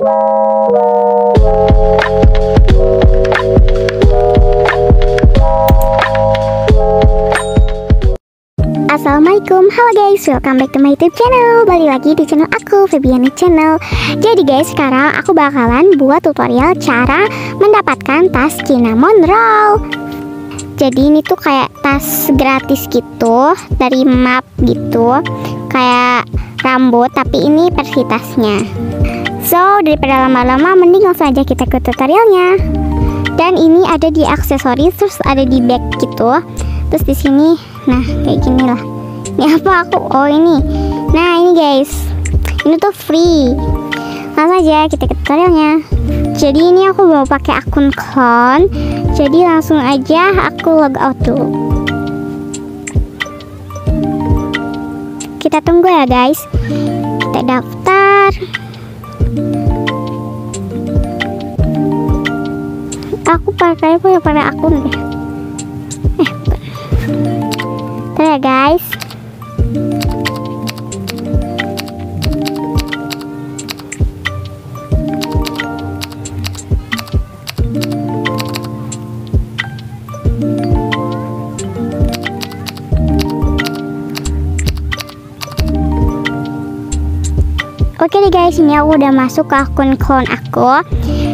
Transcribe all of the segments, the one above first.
Assalamualaikum, halo guys, welcome back to my YouTube channel. Balik lagi di channel aku, Febiani Channel. Jadi guys, sekarang aku bakalan buat tutorial cara mendapatkan tas Cinnamoroll. Jadi ini tuh kayak tas gratis gitu, dari map gitu, kayak rambut, tapi ini versi tasnya. So, daripada lama-lama, mending langsung aja kita ke tutorialnya. Dan ini ada di aksesoris, terus ada di bag gitu, terus di sini, nah kayak gini lah. Ini apa aku? Oh ini. Nah ini guys, ini tuh free. Langsung aja kita ke tutorialnya. Jadi ini aku mau pakai akun clone. Jadi langsung aja aku log out dulu. Kita tunggu ya guys. Kita daftar. Aku pakai pada akun deh. Ya guys, oke deh guys, ini aku udah masuk ke akun clone aku.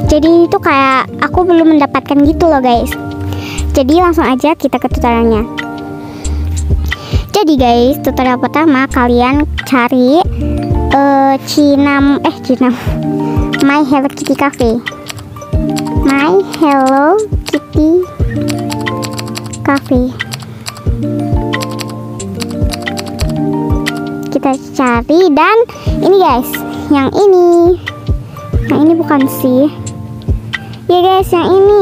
Jadi itu kayak aku belum mendapatkan gitu loh guys. Jadi langsung aja kita ke tutorialnya. Jadi guys, tutorial pertama kalian cari My Hello Kitty Cafe. My Hello Kitty Cafe. Kita cari dan ini guys, yang ini. Nah, ini bukan sih. Ya guys, yang ini.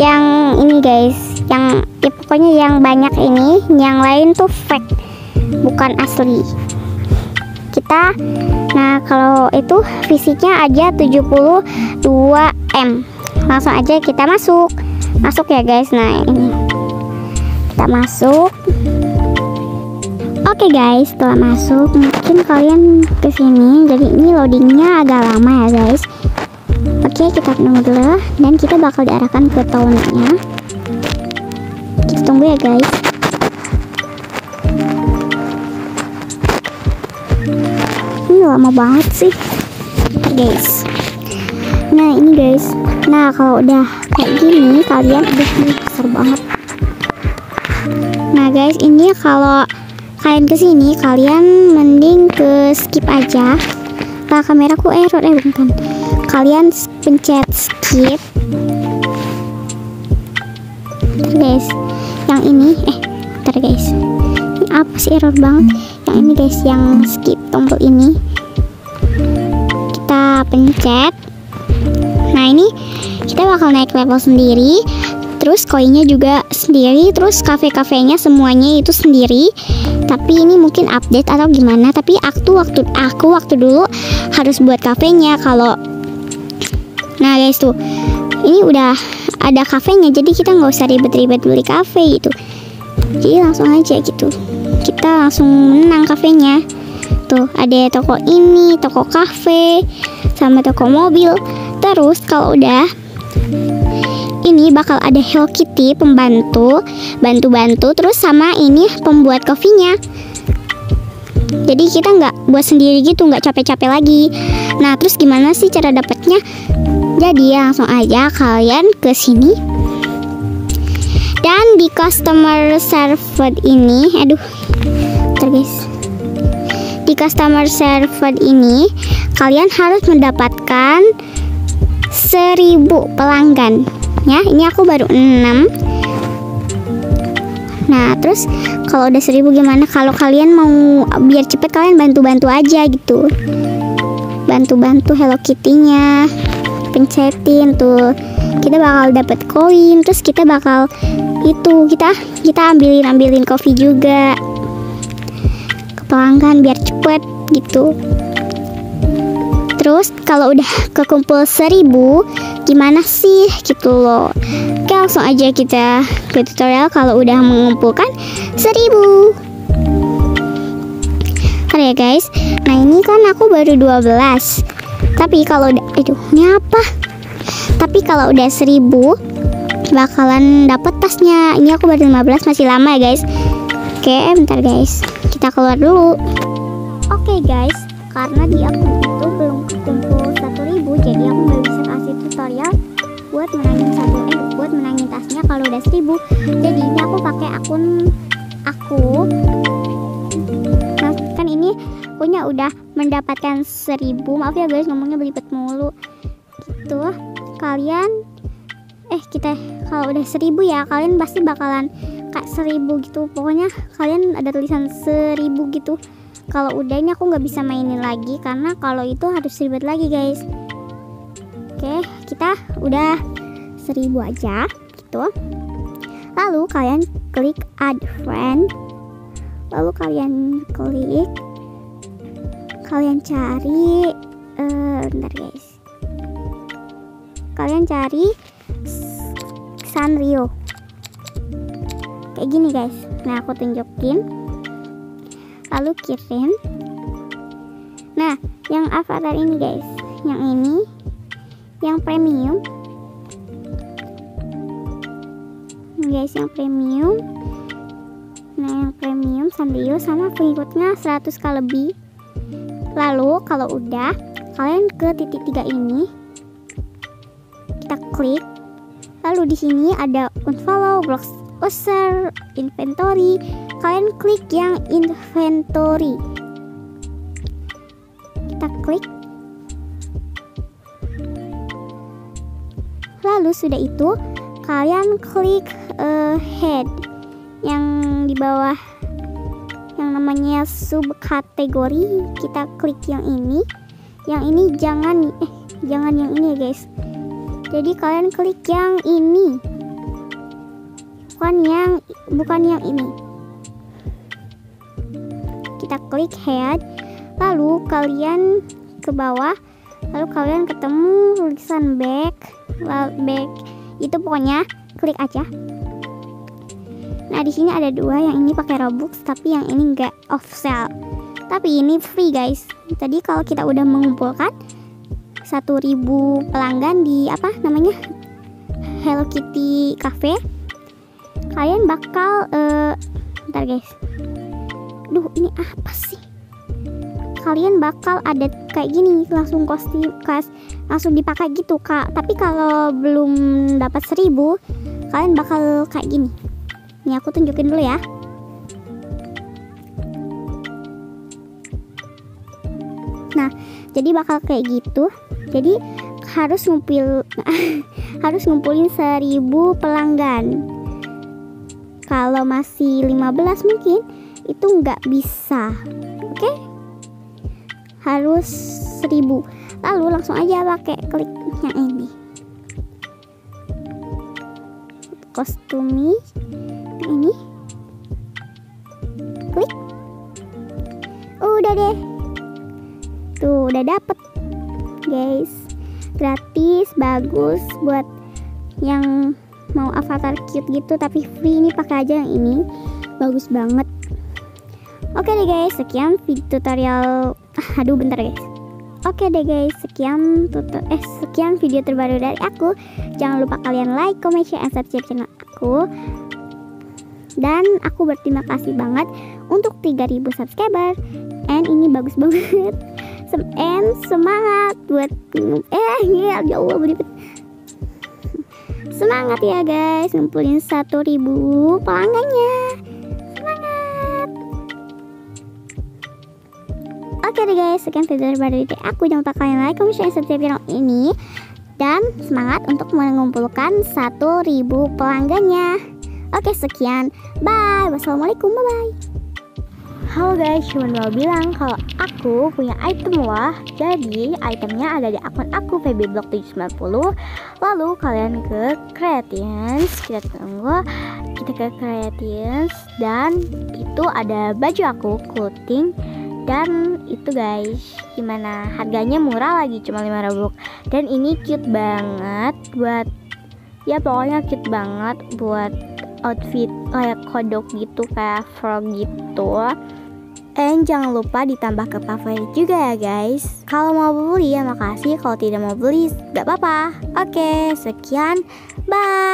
Yang ini guys, yang ya pokoknya yang banyak ini, yang lain tuh fake, bukan asli kita. Nah kalau itu fisiknya aja 72M. Langsung aja kita masuk ya guys. Nah ini kita masuk. Oke guys, setelah masuk mungkin kalian kesini, jadi ini loadingnya agak lama ya guys. Oke, kita tunggu dulu dan kita bakal diarahkan ke tahunnya. Tunggu ya guys. Ini lama banget sih guys. Nah ini guys, nah kalau udah kayak gini kalian udah besar banget. Nah guys, ini kalau kalian kesini kalian mending ke skip aja. Nah kameraku error bukan. Kalian pencet skip guys. Yang ini bentar guys, ini apa sih error banget. Yang ini guys, yang skip tombol ini kita pencet. Nah ini kita bakal naik level sendiri, terus koinnya juga sendiri, terus kafe-kafenya semuanya itu sendiri. Tapi ini mungkin update atau gimana, tapi aku waktu dulu harus buat kafenya kalau. Nah guys tuh, ini udah ada kafenya, jadi kita nggak usah ribet-ribet beli kafe gitu. Jadi langsung aja gitu, kita langsung menang kafenya. Tuh ada toko ini, toko kafe, sama toko mobil. Terus kalau udah ini bakal ada Hello Kitty pembantu, bantu-bantu. Terus sama ini pembuat kopinya. Jadi kita nggak buat sendiri gitu, nggak capek-capek lagi. Nah terus gimana sih cara dapatnya? Jadi langsung aja kalian ke sini dan di customer server ini, di customer server ini kalian harus mendapatkan 1000 pelanggan. Ya, ini aku baru 6. Nah, terus kalau udah 1000 gimana? Kalau kalian mau biar cepet kalian bantu-bantu aja gitu. Bantu-bantu Hello Kitty-nya. Pencetin tuh kita bakal dapat koin, terus kita bakal itu kita ambilin kopi juga ke pelanggan biar cepet gitu. Terus kalau udah kekumpul 1000 gimana sih gitu loh. Oke, langsung aja kita ke tutorial kalau udah mengumpulkan 1000. Oke ya guys, nah ini kan aku baru 12. Tapi kalau udah, aduh, ini apa? Tapi kalau udah 1000 bakalan dapet tasnya. Ini aku baru 15, masih lama ya guys. Oke, bentar guys, kita keluar dulu. Oke guys, karena di akun itu belum kumpul 1000, jadi aku nggak bisa kasih tutorial buat menangin tasnya kalau udah 1000. Jadi ini aku pakai akun aku. Nah, kan ini punya udah mendapatkan 1000. Maaf ya guys, ngomongnya belibet mulu. Gitu. Kalian kita kalau udah 1000 ya, kalian pasti bakalan kayak 1000 gitu. Pokoknya kalian ada tulisan 1000 gitu. Kalau udah ini aku nggak bisa mainin lagi karena kalau itu harus ribet lagi guys. Oke, kita udah 1000 aja gitu. Lalu kalian klik add friend. Lalu kalian klik, kalian cari bentar guys. Kalian cari Sanrio. Kayak gini guys. Nah, aku tunjukin. Lalu kirim. Nah, yang avatar ini guys, yang ini, yang premium, ini guys, yang premium. Nah, yang premium Sanrio sama pengikutnya 100 kali lebih. Lalu kalau udah, kalian ke titik 3 ini, kita klik. Lalu di sini ada unfollow, block, user, inventory. Kalian klik yang inventory. Kita klik. Lalu sudah itu, kalian klik head yang di bawah yang namanya subkategori. Kita klik yang ini. Yang ini jangan yang ini ya guys. Jadi kalian klik yang ini. Bukan yang ini. Kita klik head, lalu kalian ke bawah, lalu kalian ketemu tulisan back itu, pokoknya klik aja. Nah, di sini ada dua, yang ini pakai Robux tapi yang ini enggak off sale, tapi ini free guys. Tadi kalau kita udah mengumpulkan 1000 pelanggan di apa namanya Hello Kitty Cafe, kalian bakal bentar guys. Duh, ini apa sih? Kalian bakal ada kayak gini, langsung kostum khas, langsung dipakai gitu kak. Tapi kalau belum dapat 1000, kalian bakal kayak gini. Ini aku tunjukin dulu ya. Nah, jadi bakal kayak gitu. Jadi harus ngumpulin 1000 pelanggan. Kalau masih 15 mungkin itu nggak bisa. Oke, harus 1000. Lalu langsung aja pakai klik yang ini, kostumi yang ini, klik. Udah deh, tuh udah dapet guys, gratis, bagus buat yang mau avatar cute gitu tapi free. Ini pakai aja yang ini, bagus banget. Oke deh guys, sekian video tutorial. Aduh, bentar guys. Oke deh guys, sekian video terbaru dari aku. Jangan lupa kalian like, comment, share, and subscribe channel aku. Dan aku berterima kasih banget untuk 3000 subscriber. And ini bagus banget. And semangat buat ya Allah, beribet. Semangat ya guys, ngumpulin 1000 pelanggannya. Oke deh guys, sekian video terbaru dari aku. Jangan lupa kalian like, comment, share, dan subscribe channel ini. Dan semangat untuk mengumpulkan 1000 pelanggannya. Oke, sekian. Bye. Wassalamualaikum. Bye-bye. Halo guys, cuma mau bilang kalau aku punya item wah. Jadi itemnya ada di akun aku, Febiblok790. Lalu kalian ke Creations. Kita tunggu. Kita ke Creations. Dan itu ada baju aku, clothing. Dan itu guys, gimana, harganya murah lagi, cuma 5 Robux. Dan ini cute banget buat, ya pokoknya cute banget buat outfit kayak kodok gitu, kayak frog gitu. And jangan lupa ditambah ke favorit juga ya guys. Kalau mau beli ya makasih, kalau tidak mau beli gak apa-apa. Oke, sekian, bye.